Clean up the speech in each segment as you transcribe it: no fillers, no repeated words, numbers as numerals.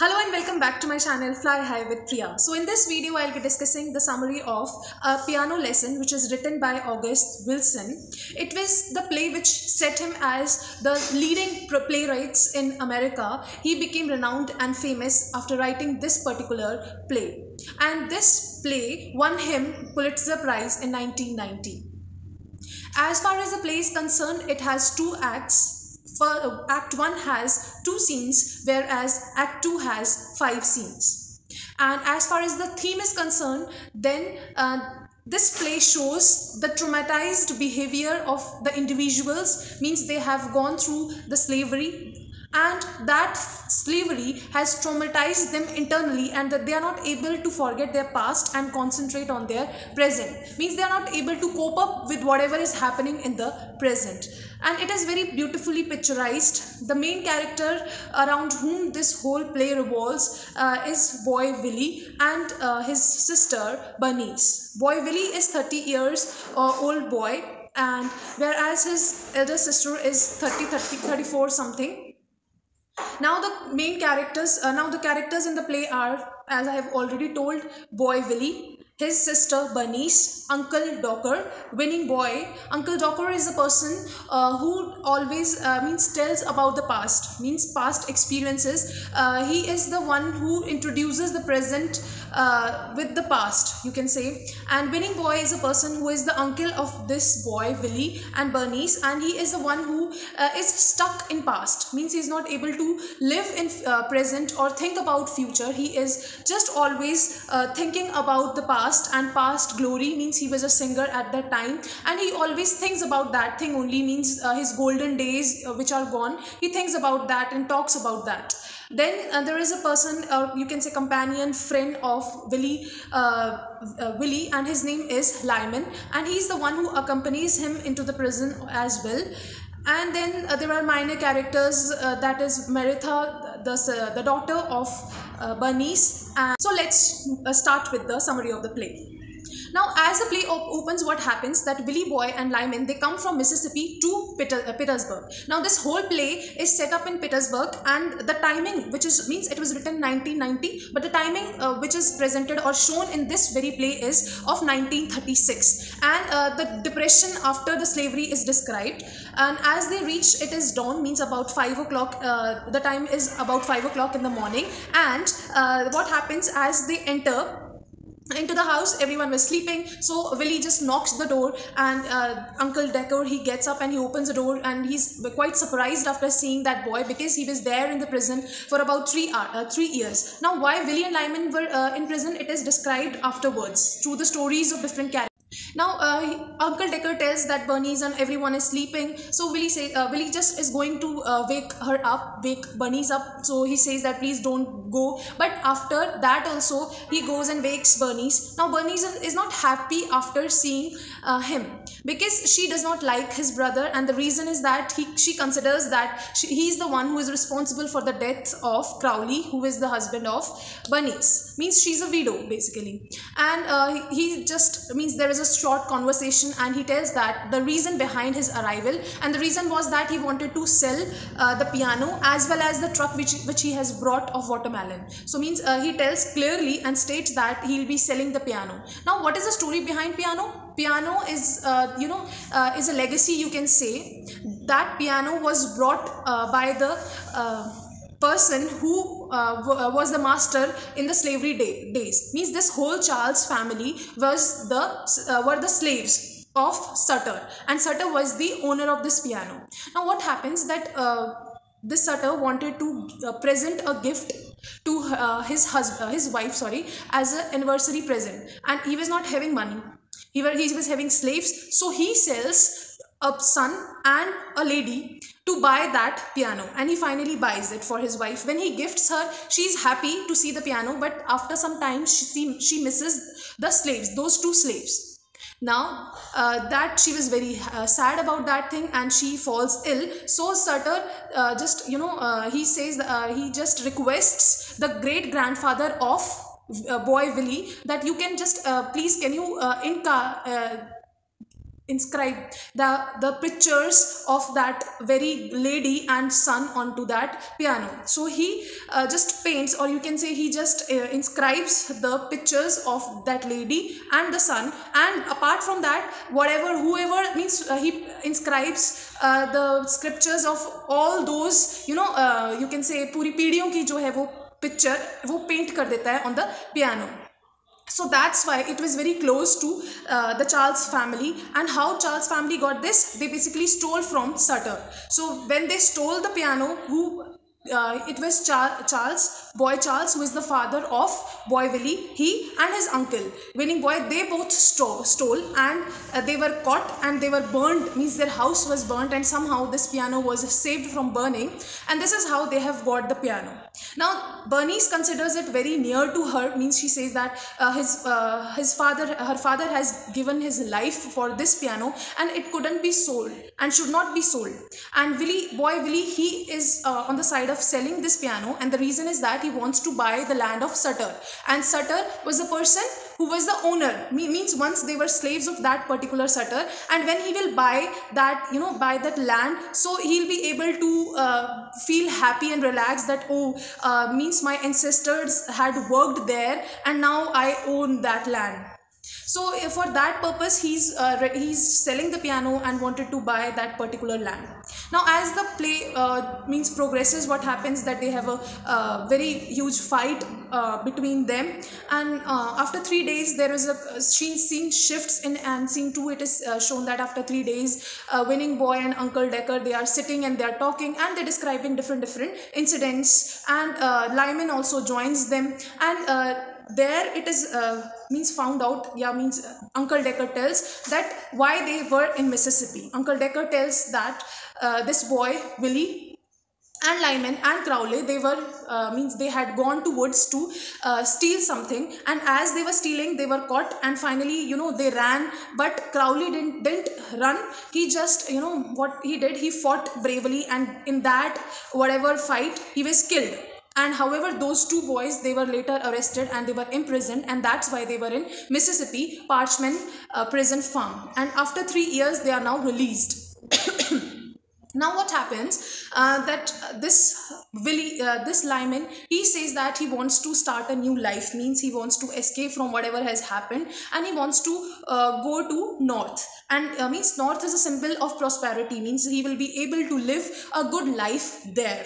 Hello and welcome back to my channel Fly High with Priya. So in this video I'll be discussing the summary of A Piano Lesson, which is written by August Wilson. It was the play which set him as the leading playwrights in America. He became renowned and famous after writing this particular play. And this play won him Pulitzer Prize in 1990. As far as the play is concerned, it has two acts. Act 1 has 2 scenes, whereas Act 2 has 5 scenes. And as far as the theme is concerned, then this play shows the traumatized behavior of the individuals, means they have gone through the slavery and that slavery has traumatized them internally and that they are not able to forget their past and concentrate on their present, means they are not able to cope up with whatever is happening in the present. And it is very beautifully picturized. The main character around whom this whole play revolves is Boy Willie and his sister Bernice. Boy Willie is 30 years old boy, and whereas his elder sister is 34 something. Now the characters in the play are, as I have already told, Boy Willie, his sister Bernice, Uncle Doaker, Winning Boy. Uncle Doaker is a person who always tells about the past, past experiences. He is the one who introduces the present with the past, you can say. And Winning Boy is a person who is the uncle of this Boy Willie and Bernice, and he is the one who is stuck in past, means he is not able to live in present or think about future. He is just always thinking about the past and past glory, means he was a singer at that time and he always thinks about that thing only, means his golden days which are gone, he thinks about that and talks about that. Then there is a person, you can say companion, friend of Willie, and his name is Lyman, and he is the one who accompanies him into the prison as well. And then there are minor characters, that is Meritha, the daughter of Bernice. And so let's start with the summary of the play. Now, as the play opens, what happens that Willie Boy and Lyman, they come from Mississippi to Pittsburgh. Now, this whole play is set up in Pittsburgh, and the timing, which is, means it was written 1990, but the timing which is presented or shown in this very play is of 1936. And the depression after the slavery is described. And as they reach, it is dawn, means about 5 o'clock. The time is about 5 o'clock in the morning. And what happens as they enter into the house, everyone was sleeping, so Willie just knocks the door, and Uncle Doaker, he gets up and he opens the door, and he's quite surprised after seeing that boy, because he was there in the prison for about 3 years. Now, why Willie and Lyman were in prison, it is described afterwards through the stories of different characters. Now, Uncle Doaker tells that Bernice and everyone is sleeping, so Willie just is going to wake Bernice up, so he says that please don't go, but after that also he goes and wakes Bernice. Now, Bernice is not happy after seeing him, because she does not like his brother, and the reason is that she considers that he is the one who is responsible for the death of Crowley, who is the husband of Bernice, means she's a widow basically. And he just, means there is a short conversation, and he tells that the reason behind his arrival, and the reason was that he wanted to sell the piano as well as the truck which he has brought of watermelon. So means he tells clearly and states that he'll be selling the piano. Now, what is the story behind piano? Piano is, is a legacy, you can say. That piano was brought by the person who was the master in the slavery days. Means this whole Charles family was the were the slaves of Sutter, and Sutter was the owner of this piano. Now, what happens that this Sutter wanted to present a gift to his wife, sorry, as an anniversary present, and he was not having money. He was having slaves, so he sells a son and a lady to buy that piano, and he finally buys it for his wife. When he gifts her, she is happy to see the piano, but after some time she misses the slaves, those two slaves. Now that she was very sad about that thing, and she falls ill. So Sutter he just requests the great grandfather of Boy Willie that you can just please, can you inscribed the pictures of that very lady and son onto that piano. So he just paints, or you can say he just inscribes the pictures of that lady and the son, and apart from that he inscribes the scriptures of all those, you know, you can say puri peediyon ki jo hai wo picture wo paint kar deta hai on the piano. So that's why it was very close to the Charles family. And how Charles family got this? They basically stole from Sutter. So when they stole the piano, it was Charles, Boy Charles, who is the father of Boy Willie, he and his uncle, Winning Boy, they both stole, and they were caught and they were burned, means their house was burnt, and somehow this piano was saved from burning, and this is how they have got the piano. Now, Bernice considers it very near to her, means she says that her father has given his life for this piano, and it couldn't be sold and should not be sold. And Boy Willie, he is on the side of selling this piano, and the reason is that he wants to buy the land of Sutter, and Sutter was the person who was the owner, means once they were slaves of that particular Sutter, and when he will buy that, you know, buy that land, so he'll be able to feel happy and relaxed that, oh, means my ancestors had worked there and now I own that land. So for that purpose, he's selling the piano and wanted to buy that particular land. Now, as the play means progresses, what happens that they have a very huge fight between them, and after 3 days there is a scene shifts in, and scene 2 it is shown that after 3 days Winning Boy and Uncle Doaker, they are sitting and they are talking and they're describing different incidents, and Lyman also joins them, and there it is means found out, Uncle Doaker tells that why they were in Mississippi. Uncle Doaker tells that this Boy Willie and Lyman and Crowley, they were they had gone to woods to steal something, and as they were stealing they were caught, and finally, you know, they ran, but Crowley didn't run. He just, you know what he did, he fought bravely, and in that whatever fight he was killed. And however, those two boys, they were later arrested and they were imprisoned, and that's why they were in Mississippi, Parchman prison farm. And after 3 years, they are now released. Now what happens that this Lyman, he says that he wants to start a new life, means he wants to escape from whatever has happened, and he wants to go to north, and means north is a symbol of prosperity, means he will be able to live a good life there.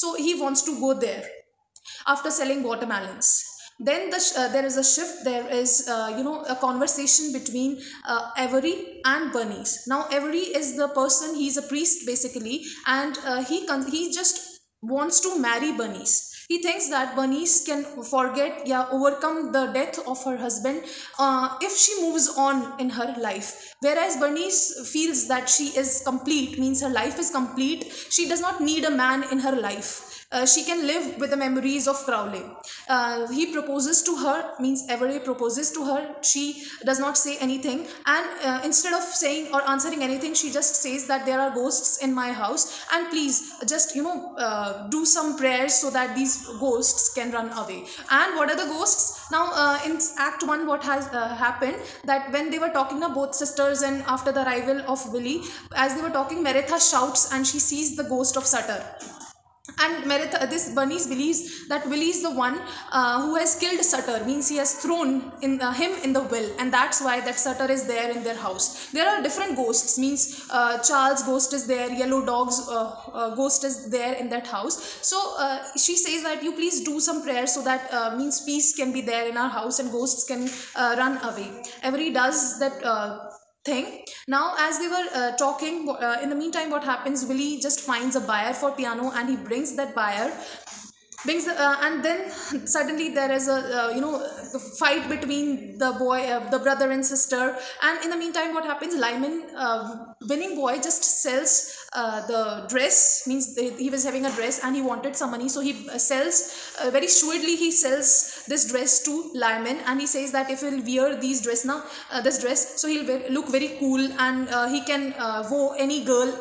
So he wants to go there after selling watermelons. Then there is a shift, there is a conversation between Avery and Bernice. Now Avery is the person, he's a priest basically, and he just wants to marry Bernice. He thinks that Bernice can forget, overcome the death of her husband if she moves on in her life. Whereas Bernice feels that she is complete, means her life is complete. She does not need a man in her life. She can live with the memories of Crowley. He proposes to her, means Avery proposes to her. She does not say anything. And instead of saying or answering anything, she just says that there are ghosts in my house. And please just, do some prayers so that these ghosts can run away. And what are the ghosts? Now in Act 1 what has happened that when they were talking of both sisters and after the arrival of Willie, as they were talking, Meritha shouts and she sees the ghost of Sutter. And Bernice believes that Willie is the one who has killed Sutter, means he has thrown him in the well, and that's why that Sutter is there in their house. There are different ghosts, means Charles' ghost is there, Yellow Dog's ghost is there in that house. So she says that you please do some prayers so that means peace can be there in our house and ghosts can run away. Avery does that thing. Now as they were talking, in the meantime what happens, Willie just finds a buyer for piano, and he brings that buyer, and then suddenly there is a fight between the brother and sister. And in the meantime what happens, Lyman Winning Boy just sells the dress, means he was having a dress and he wanted some money, so he sells, very shrewdly he sells this dress to Lyman, and he says that if he'll wear this dress, so he'll look very cool, and he can woo any girl.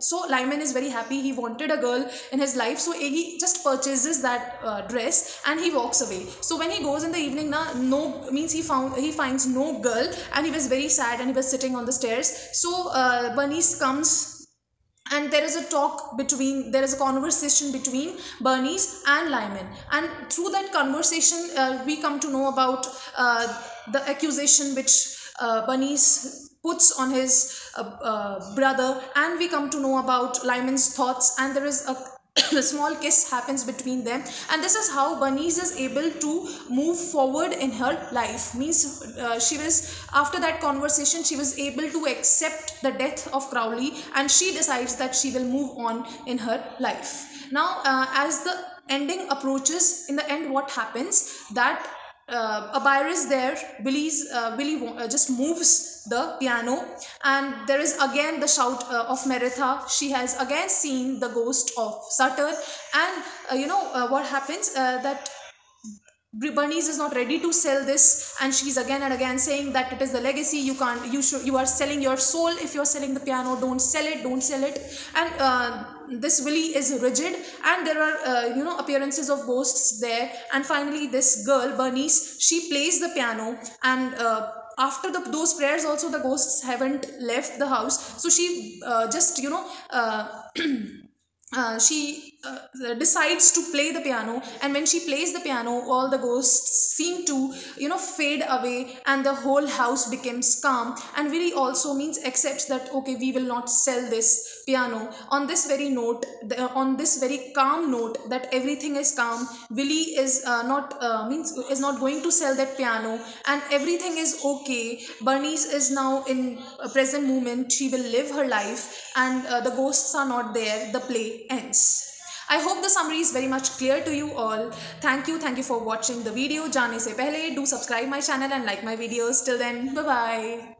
So Lyman is very happy, he wanted a girl in his life, so he just purchases that dress and he walks away. So when he goes in the evening, he finds no girl, and he was very sad and he was sitting on the stairs. So Bernice comes, and there is a conversation between Bernice and Lyman, and through that conversation we come to know about the accusation which Bernice puts on his brother, and we come to know about Lyman's thoughts, and there is a small kiss happens between them. And this is how Bernice is able to move forward in her life, means she was, after that conversation, she was able to accept the death of Crowley, and she decides that she will move on in her life. Now as the ending approaches, in the end what happens, that a buyer is there, Willie just moves the piano, and there is again the shout of Meritha. She has again seen the ghost of Sutter, and you know what happens, that Bernice is not ready to sell this, and she's again and again saying that it is the legacy, you are selling your soul if you're selling the piano, don't sell it. And this Willie is rigid, and there are appearances of ghosts there. And finally this girl Bernice, she plays the piano, and after those prayers also the ghosts haven't left the house, so she decides to play the piano, and when she plays the piano, all the ghosts seem to fade away, and the whole house becomes calm. And Willie also accepts that okay, we will not sell this piano. On this very note, on this very calm note, that everything is calm, Willie is not going to sell that piano, and everything is okay. Bernice is now in a present moment, she will live her life, and the ghosts are not there. The play ends. I hope the summary is very much clear to you all. Thank you for watching the video. Jaane se pehle, do subscribe my channel and like my videos. Till then, bye-bye.